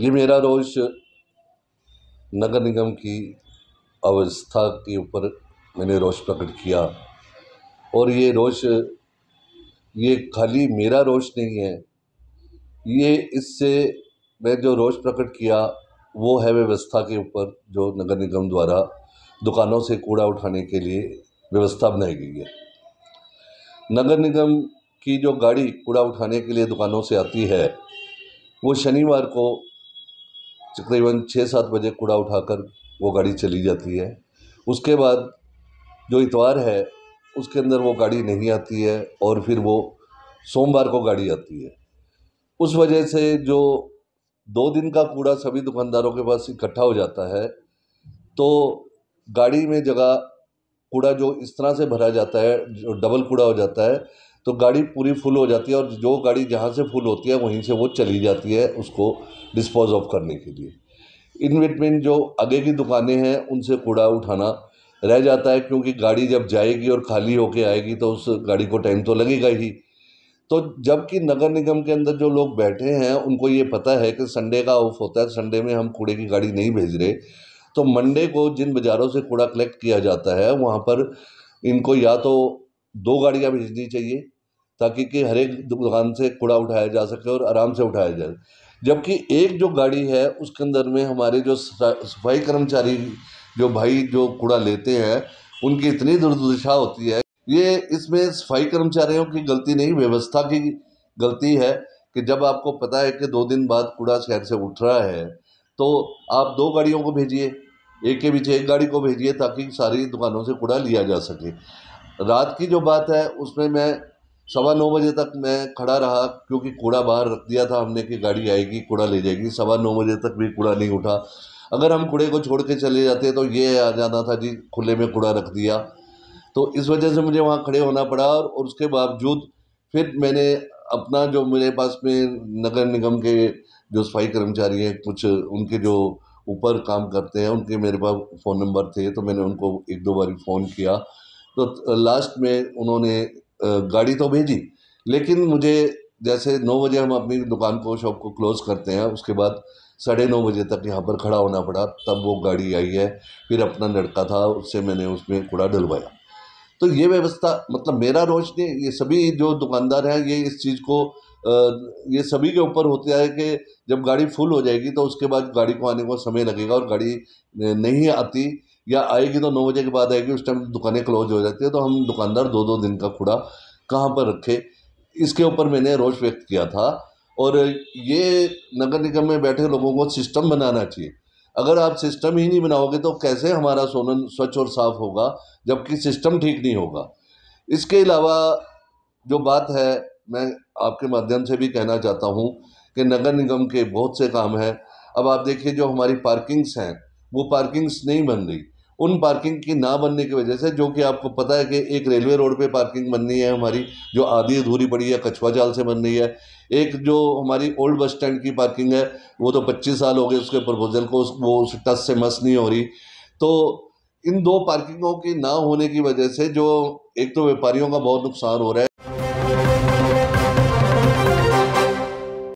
ये मेरा रोष नगर निगम की अवस्था के ऊपर मैंने रोष प्रकट किया, और ये रोष ये खाली मेरा रोष नहीं है, ये इससे मैं जो रोष प्रकट किया वो है व्यवस्था के ऊपर, जो नगर निगम द्वारा दुकानों से कूड़ा उठाने के लिए व्यवस्था बनाई गई है। नगर निगम की जो गाड़ी कूड़ा उठाने के लिए दुकानों से आती है वो शनिवार को तकरीबन 6-7 बजे कूड़ा उठाकर वो गाड़ी चली जाती है। उसके बाद जो इतवार है उसके अंदर वो गाड़ी नहीं आती है, और फिर वो सोमवार को गाड़ी आती है। उस वजह से जो 2 दिन का कूड़ा सभी दुकानदारों के पास इकट्ठा हो जाता है, तो गाड़ी में जगह कूड़ा जो इस तरह से भरा जाता है, जो डबल कूड़ा हो जाता है, तो गाड़ी पूरी फुल हो जाती है, और जो गाड़ी जहाँ से फुल होती है वहीं से वो चली जाती है उसको डिस्पोज ऑफ करने के लिए। इन बिटवीन जो आगे की दुकानें हैं उनसे कूड़ा उठाना रह जाता है, क्योंकि गाड़ी जब जाएगी और खाली होके आएगी तो उस गाड़ी को टाइम तो लगेगा ही। तो जबकि नगर निगम के अंदर जो लोग बैठे हैं उनको ये पता है कि संडे का ऑफ होता है, संडे में हम कूड़े की गाड़ी नहीं भेज रहे, तो मंडे को जिन बाज़ारों से कूड़ा कलेक्ट किया जाता है वहाँ पर इनको या तो 2 गाड़ियाँ भेजनी चाहिए ताकि कि हर एक दुकान से कूड़ा उठाया जा सके और आराम से उठाया जाए। जबकि एक जो गाड़ी है उसके अंदर में हमारे जो सफाई कर्मचारी जो भाई जो कूड़ा लेते हैं उनकी इतनी दुर्दशा होती है। ये इसमें सफाई कर्मचारियों की गलती नहीं, व्यवस्था की गलती है कि जब आपको पता है कि 2 दिन बाद कूड़ा शहर से उठ रहा है तो आप 2 गाड़ियों को भेजिए, एक के पीछे एक गाड़ी को भेजिए, ताकि सारी दुकानों से कूड़ा लिया जा सके। रात की जो बात है उसमें मैं 9:15 बजे तक मैं खड़ा रहा, क्योंकि कूड़ा बाहर रख दिया था हमने कि गाड़ी आएगी कूड़ा ले जाएगी। 9:15 बजे तक भी कूड़ा नहीं उठा। अगर हम कूड़े को छोड़ के चले जाते तो ये आ जाना था जी खुले में कूड़ा रख दिया, तो इस वजह से मुझे वहाँ खड़े होना पड़ा। और उसके बावजूद फिर मैंने अपना जो मेरे पास में नगर निगम के जो सफाई कर्मचारी हैं कुछ उनके जो ऊपर काम करते हैं उनके मेरे पास फ़ोन नंबर थे, तो मैंने उनको 1-2 बारी फ़ोन किया, तो लास्ट में उन्होंने गाड़ी तो भेजी, लेकिन मुझे जैसे 9 बजे हम अपनी दुकान को शॉप को क्लोज़ करते हैं उसके बाद 9:30 बजे तक यहाँ पर खड़ा होना पड़ा, तब वो गाड़ी आई है। फिर अपना लड़का था उससे मैंने उसमें कूड़ा डलवाया। तो ये व्यवस्था मतलब मेरा रोष ने ये सभी जो दुकानदार हैं ये इस चीज़ को ये सभी के ऊपर होता है कि जब गाड़ी फुल हो जाएगी तो उसके बाद गाड़ी को आने को समय लगेगा, और गाड़ी नहीं आती या आएगी तो 9 बजे के बाद आएगी, उस टाइम दुकानें क्लोज हो जाती है। तो हम दुकानदार 2-2 दिन का कूड़ा कहाँ पर रखे, इसके ऊपर मैंने रोष व्यक्त किया था। और ये नगर निगम में बैठे लोगों को सिस्टम बनाना चाहिए। अगर आप सिस्टम ही नहीं बनाओगे तो कैसे हमारा सोलन स्वच्छ और साफ होगा, जबकि सिस्टम ठीक नहीं होगा। इसके अलावा जो बात है मैं आपके माध्यम से भी कहना चाहता हूँ कि नगर निगम के बहुत से काम हैं। अब आप देखिए जो हमारी पार्किंग्स हैं वो पार्किंग्स नहीं बन रही। उन पार्किंग की ना बनने की वजह से, जो कि आपको पता है कि एक रेलवे रोड पे पार्किंग बननी है हमारी जो आधी अधूरी पड़ी है, कछुआ जाल से बन रही है। एक जो हमारी ओल्ड बस स्टैंड की पार्किंग है वो तो 25 साल हो गए उसके प्रपोजल को, वो उस टस से मस नहीं हो रही। तो इन 2 पार्किंगों की ना होने की वजह से जो एक तो व्यापारियों का बहुत नुकसान हो रहा है।